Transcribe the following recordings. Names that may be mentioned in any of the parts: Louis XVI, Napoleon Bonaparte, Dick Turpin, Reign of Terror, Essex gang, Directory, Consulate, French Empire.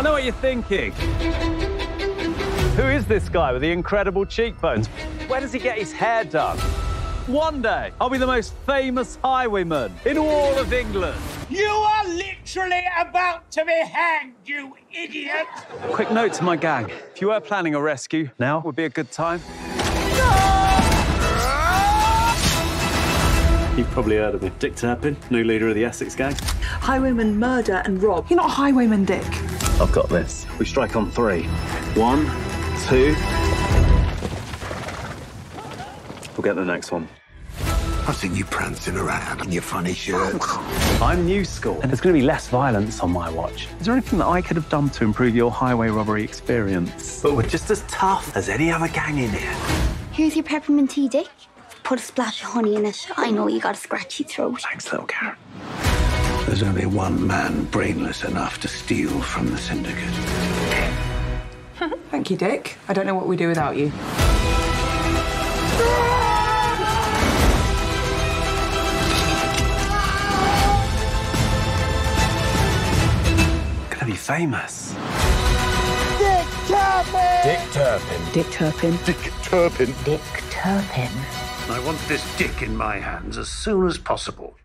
I know what you're thinking. Who is this guy with the incredible cheekbones? Where does he get his hair done? One day, I'll be the most famous highwayman in all of England. You are literally about to be hanged, you idiot! Quick note to my gang. If you were planning a rescue, now would be a good time. You've probably heard of him. Dick Turpin, new leader of the Essex gang. Highwaymen murder and rob. You're not a highwayman, Dick. I've got this. We strike on three. 1, 2... We'll get the next one. I've seen you prancing around in your funny shirt. I'm new school, and there's going to be less violence on my watch. Is there anything that I could have done to improve your highway robbery experience? But we're just as tough as any other gang in here. Here's your peppermint tea, Dick. Put a splash of honey in it. I know you got a scratchy throat. Thanks, little carrot. There's only one man brainless enough to steal from the syndicate. Thank you, Dick. I don't know what we do without you. Gonna be famous. Dick Turpin! Dick Turpin. Dick Turpin. Dick Turpin. Dick Turpin. I want this dick in my hands as soon as possible.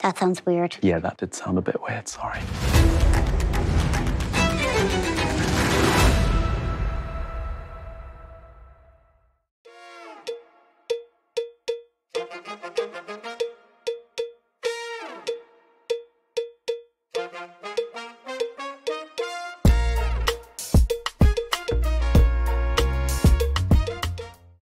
That sounds weird. Yeah, that did sound a bit weird, sorry.